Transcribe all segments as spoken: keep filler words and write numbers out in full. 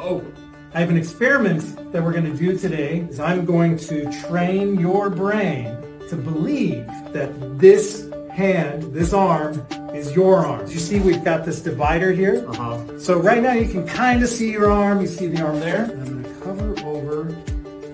Whoa. I have an experiment that we're going to do today. Is I'm going to train your brain to believe that this hand, this arm, is your arm. You see we've got this divider here? Uh-huh. So right now you can kind of see your arm. You see the arm there. And I'm going to cover over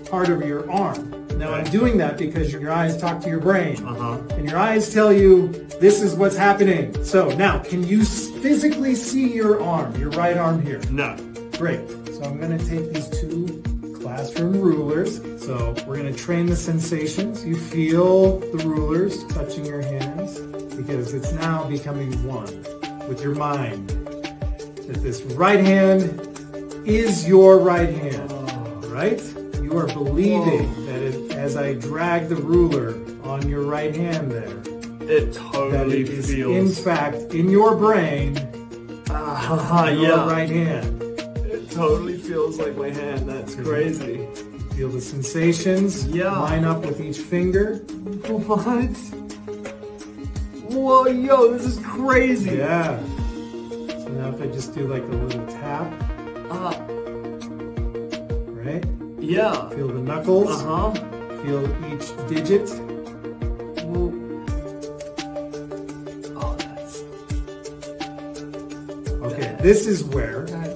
part of your arm. Now I'm doing that because your eyes talk to your brain, uh-huh. and your eyes tell you this is what's happening. So now, can you physically see your arm, your right arm here? No. Great. So I'm going to take these two classroom rulers. So we're going to train the sensations. You feel the rulers touching your hands because it's now becoming one with your mind. That this right hand is your right hand, right? You are believing Whoa. that it, as I drag the ruler on your right hand there, it totally that it is feels. in fact, in your brain, uh, your yeah. right hand. It totally feels like my hand. That's crazy. Feel the sensations yeah. line up with each finger. What? Whoa, yo, this is crazy. Yeah. So now if I just do like a little tap. Ah. Uh. Right? Yeah. Feel the knuckles. Uh-huh. Feel each digit. Whoa. Oh, that's... Okay, this is where... That's crazy.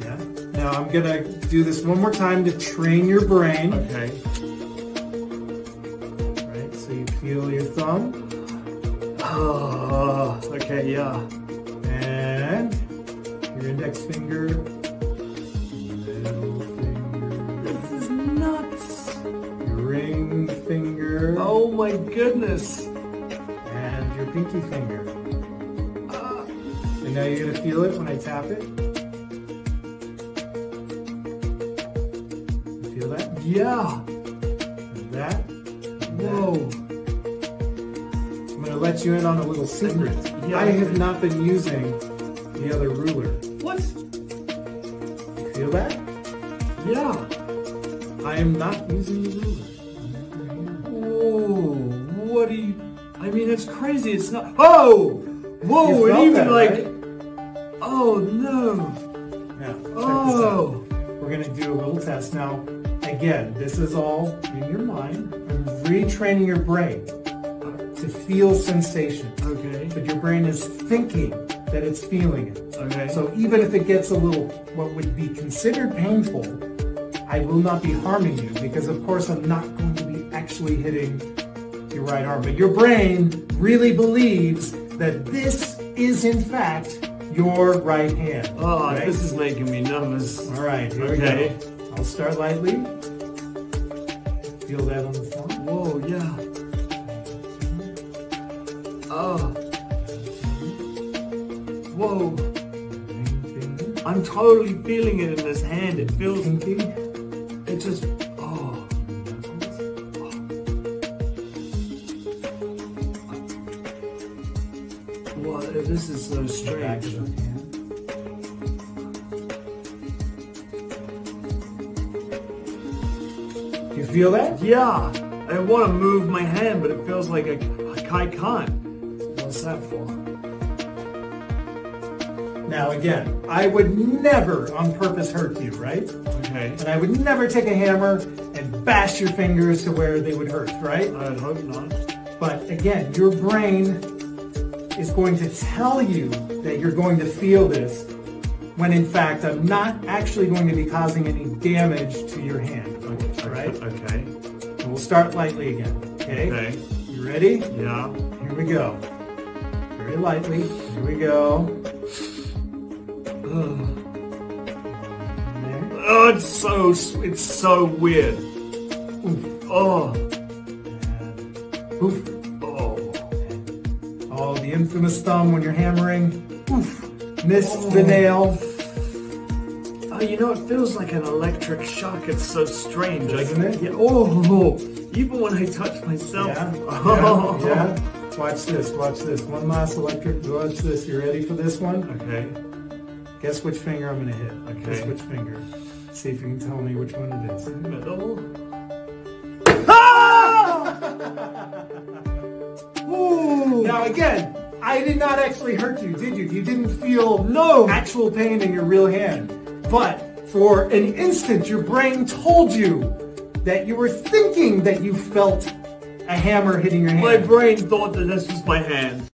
Yeah. Now I'm going to do this one more time to train your brain. Okay. Right, so you feel your thumb. Oh, okay, yeah. And your index finger. Oh my goodness. And your pinky finger. Uh, and now you're going to feel it when I tap it. You feel that? Yeah. And that. And Whoa. That. I'm going to let you in on a little secret. Yeah. I have not been using the other ruler. What? You feel that? Yeah. I am not using the ruler. What do you, I mean, it's crazy, it's not, oh, whoa, and even that, like, right? oh, no, yeah, check oh, this out. We're going to do a little test. Now, again, this is all in your mind. I'm retraining your brain to feel sensation, okay, but your brain is thinking that it's feeling it, okay, so even if it gets a little, what would be considered painful, I will not be harming you, because of course I'm not going to be actually hitting your right arm, but your brain really believes that this is in fact your right hand. Oh, right? This is making me nervous. All right, here okay. we go. I'll start lightly. Feel that on the thumb. Whoa, yeah. Oh. Whoa. I'm totally feeling it in this hand. It feels. It just. This is so strange. Do you feel that? Yeah. I want to move my hand, but it feels like I, I can't. What's that for? Now again, I would never on purpose hurt you, right? Okay. And I would never take a hammer and bash your fingers to where they would hurt, right? I hope not. But again, your brain is going to tell you that you're going to feel this when in fact I'm not actually going to be causing any damage to your hand. Okay. Right? Okay. And we'll start lightly again. Okay? Okay. You ready? Yeah. Here we go. Very lightly. Here we go. Ugh. Oh, it's so it's so weird. Oof. Oh. Oof. Oh, the infamous thumb when you're hammering. Oof. Missed oh. the nail. Oh, you know, it feels like an electric shock. It's so strange. Isn't I, it? Yeah. Oh, even when I touch myself. Yeah. Oh. Yeah. yeah. Watch this. Watch this. One last electric. Watch this. You ready for this one? Okay. Guess which finger I'm going to hit. Okay. Guess which finger. See if you can tell me which one it is. Middle. Now again, I did not actually hurt you, did you? You didn't feel no actual pain in your real hand, but for an instant, your brain told you that you were thinking that you felt a hammer hitting your hand. My brain thought that this was my hand.